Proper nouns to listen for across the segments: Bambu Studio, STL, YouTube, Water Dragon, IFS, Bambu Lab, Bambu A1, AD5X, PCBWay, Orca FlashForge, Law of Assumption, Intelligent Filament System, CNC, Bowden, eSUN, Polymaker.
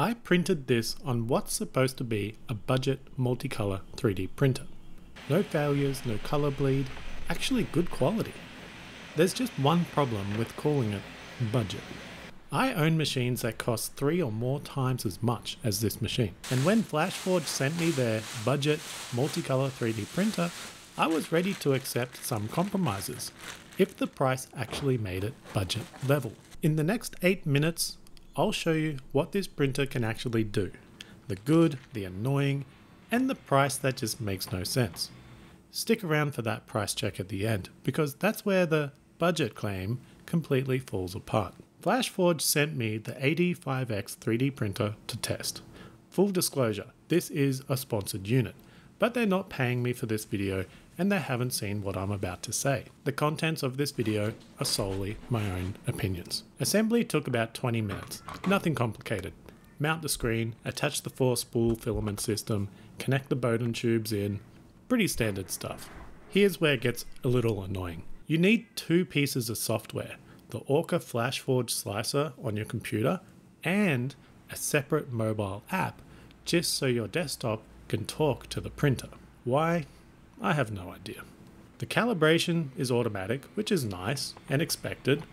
I printed this on what's supposed to be a budget multicolor 3D printer. No failures, no color bleed, actually good quality. There's just one problem with calling it budget. I own machines that cost 3 or more times as much as this machine, and when FlashForge sent me their budget multicolor 3D printer, I was ready to accept some compromises, if the price actually made it budget level. In the next 8 minutes, I'll show you what this printer can actually do, the good, the annoying, and the price that just makes no sense. Stick around for that price check at the end, because that's where the budget claim completely falls apart. FlashForge sent me the AD5X 3D printer to test. Full disclosure, this is a sponsored unit, but they're not paying me for this video and they haven't seen what I'm about to say. The contents of this video are solely my own opinions. Assembly took about 20 minutes, nothing complicated. Mount the screen, attach the 4-spool filament system, connect the Bowden tubes in, pretty standard stuff. Here's where it gets a little annoying. You need 2 pieces of software, the Orca FlashForge slicer on your computer and a separate mobile app just so your desktop can talk to the printer. Why? I have no idea. The calibration is automatic, which is nice and expected,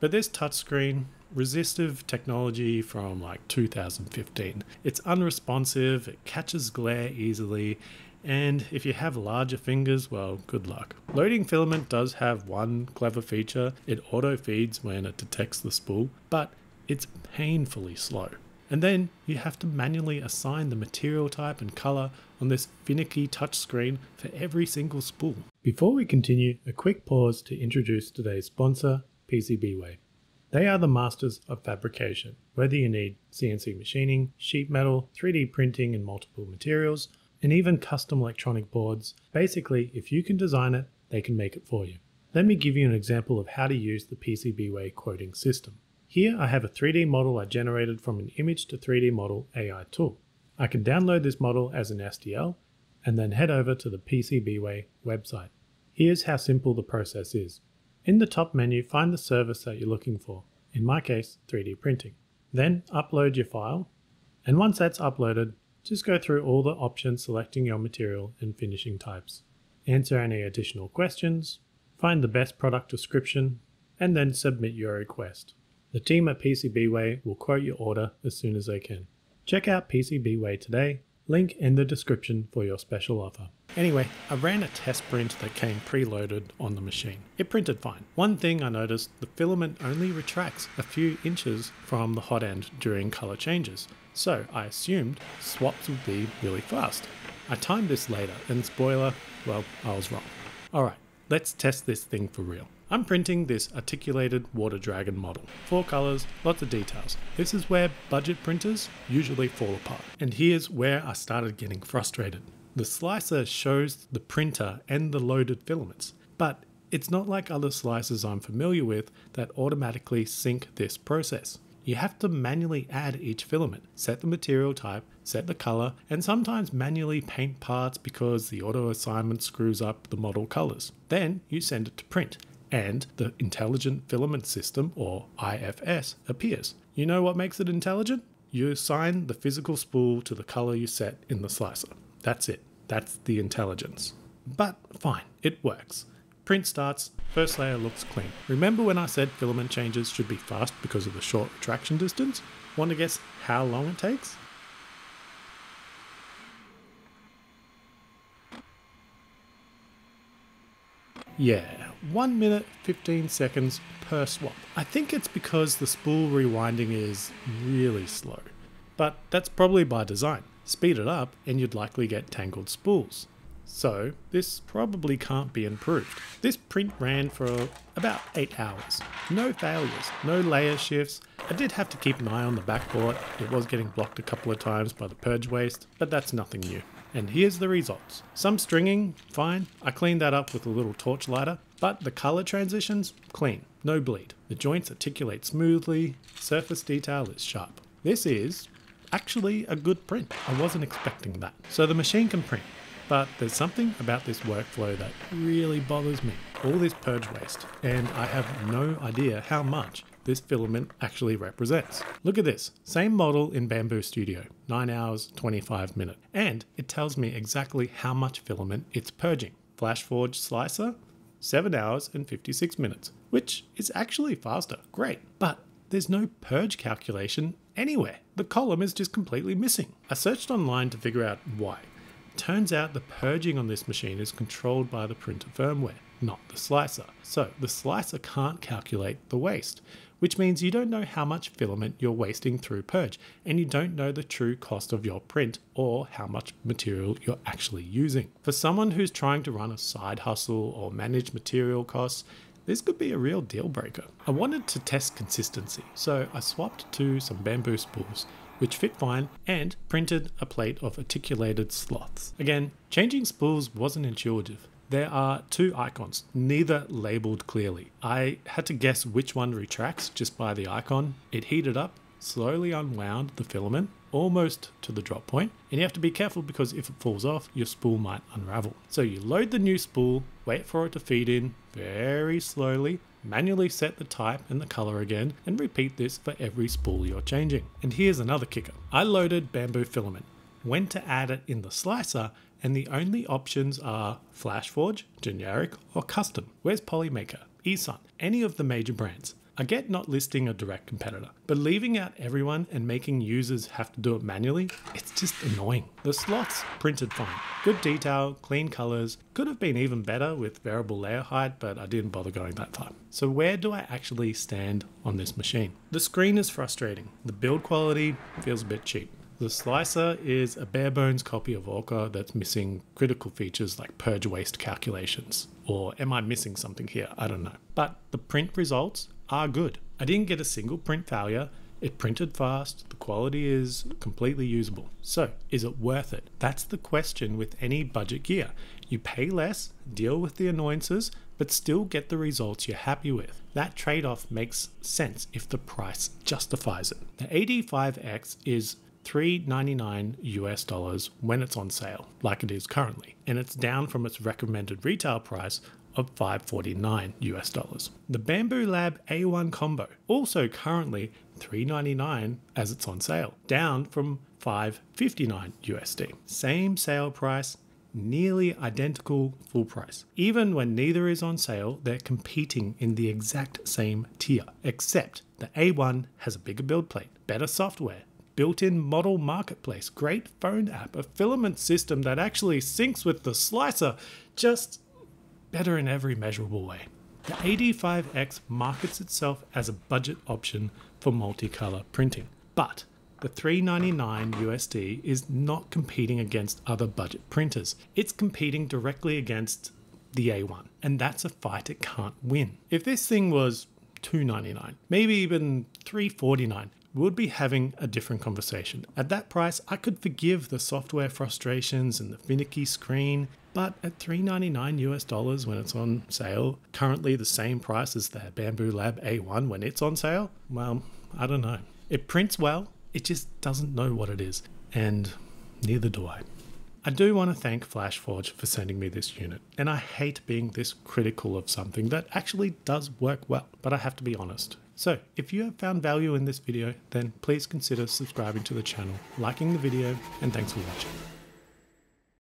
but this touchscreen, resistive technology from like 2015. It's unresponsive, it catches glare easily, and if you have larger fingers, well, good luck. Loading filament does have one clever feature. It auto feeds when it detects the spool, but it's painfully slow. And then you have to manually assign the material type and color on this finicky touchscreen for every single spool. Before we continue, a quick pause to introduce today's sponsor, PCBWay. They are the masters of fabrication. Whether you need CNC machining, sheet metal, 3D printing in multiple materials, and even custom electronic boards. Basically, if you can design it, they can make it for you. Let me give you an example of how to use the PCBWay quoting system. Here I have a 3D model I generated from an image to 3D model AI tool. I can download this model as an STL and then head over to the PCBWay website. Here's how simple the process is. In the top menu, find the service that you're looking for, in my case 3D printing. Then upload your file, and once that's uploaded, just go through all the options, selecting your material and finishing types. Answer any additional questions, find the best product description, and then submit your request. The team at PCBWay will quote your order as soon as they can. Check out PCBWay today, link in the description for your special offer. Anyway, I ran a test print that came preloaded on the machine. It printed fine. One thing I noticed, the filament only retracts a few inches from the hot end during color changes. So I assumed swaps would be really fast. I timed this later and spoiler, well, I was wrong. Alright, let's test this thing for real. I'm printing this articulated Water Dragon model. 4 colors, lots of details. This is where budget printers usually fall apart. And here's where I started getting frustrated. The slicer shows the printer and the loaded filaments, but it's not like other slicers I'm familiar with that automatically sync this process. You have to manually add each filament, set the material type, set the color, and sometimes manually paint parts because the auto assignment screws up the model colors. Then you send it to print, and the Intelligent Filament System, or IFS, appears. You know what makes it intelligent? You assign the physical spool to the color you set in the slicer. That's it. That's the intelligence. But fine, it works. Print starts, first layer looks clean. Remember when I said filament changes should be fast because of the short retraction distance? Want to guess how long it takes? 1 minute, 15 seconds per swap. I think it's because the spool rewinding is really slow, but that's probably by design. Speed it up and you'd likely get tangled spools. So this probably can't be improved. This print ran for about 8 hours. No failures, no layer shifts. I did have to keep an eye on the backboard. It was getting blocked a couple of times by the purge waste, but that's nothing new. And here's the results. Some stringing, fine. I cleaned that up with a little torch lighter, but the color transitions, clean, no bleed. The joints articulate smoothly, surface detail is sharp. This is actually a good print. I wasn't expecting that. So the machine can print. But there's something about this workflow that really bothers me. All this purge waste, and I have no idea how much this filament actually represents. Look at this, same model in Bambu Studio, 9 hours, 25 minutes. And it tells me exactly how much filament it's purging. FlashForge Slicer, 7 hours and 56 minutes, which is actually faster, great. But there's no purge calculation anywhere. The column is just completely missing. I searched online to figure out why. Turns out the purging on this machine is controlled by the printer firmware, not the slicer. So the slicer can't calculate the waste, which means you don't know how much filament you're wasting through purge, and you don't know the true cost of your print or how much material you're actually using. For someone who's trying to run a side hustle or manage material costs, this could be a real deal breaker. I wanted to test consistency, so I swapped to some bamboo spools, which fit fine, and printed a plate of articulated sloths. Again, changing spools wasn't intuitive. There are two icons, neither labeled clearly. I had to guess which one retracts just by the icon. It heated up, slowly unwound the filament, almost to the drop point, and you have to be careful because if it falls off, your spool might unravel. So you load the new spool, wait for it to feed in very slowly, manually set the type and the color again, and repeat this for every spool you're changing. And here's another kicker. I loaded bamboo filament, went to add it in the slicer, and the only options are FlashForge, generic, or custom. Where's Polymaker, eSUN, any of the major brands? I get not listing a direct competitor, but leaving out everyone and making users have to do it manually, it's just annoying. The slots printed fine. Good detail, clean colors, could have been even better with variable layer height, but I didn't bother going that far. So where do I actually stand on this machine? The screen is frustrating. The build quality feels a bit cheap. The slicer is a bare bones copy of Orca that's missing critical features like purge waste calculations. Or am I missing something here? I don't know. But the print results are good. I didn't get a single print failure. It printed fast. The quality is completely usable. So is it worth it? That's the question with any budget gear. You pay less, deal with the annoyances, but still get the results you're happy with. That trade-off makes sense if the price justifies it. The AD5X is $399 when it's on sale, like it is currently, and it's down from its recommended retail price of $549. The Bambu Lab A1 combo, also currently $399 as it's on sale, down from $559. Same sale price, nearly identical full price. Even when neither is on sale, they're competing in the exact same tier, except the A1 has a bigger build plate, better software, built-in model marketplace, great phone app, a filament system that actually syncs with the slicer, just better in every measurable way. The AD5X markets itself as a budget option for multicolor printing, but the $399 is not competing against other budget printers. It's competing directly against the A1, and that's a fight it can't win. If this thing was $299, maybe even $349, we'd be having a different conversation. At that price, I could forgive the software frustrations and the finicky screen, but at $399 when it's on sale, currently the same price as the Bambu Lab A1 when it's on sale, well, I don't know. It prints well, it just doesn't know what it is, and neither do I. I do want to thank FlashForge for sending me this unit, and I hate being this critical of something that actually does work well, but I have to be honest. So if you have found value in this video, then please consider subscribing to the channel, liking the video, and thanks for watching.